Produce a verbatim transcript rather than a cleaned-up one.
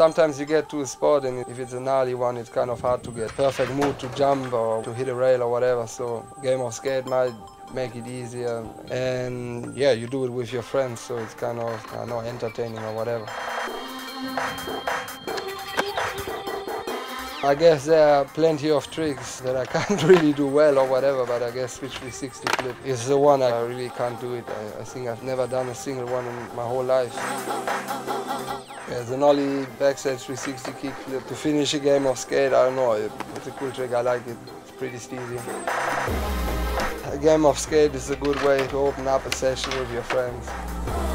Sometimes you get to a spot, and if it's an alley one, it's kind of hard to get perfect move to jump or to hit a rail or whatever, so game of skate might make it easier. And yeah, you do it with your friends, so it's kind of, I don't know, entertaining or whatever. I guess there are plenty of tricks that I can't really do well or whatever, but I guess switch three sixty flip is the one I really can't do it. I, I think I've never done a single one in my whole life. There's an ollie, backside three sixty kick flip. To finish a game of skate, I don't know, it's a cool trick, I like it, it's pretty steady. A game of skate is a good way to open up a session with your friends.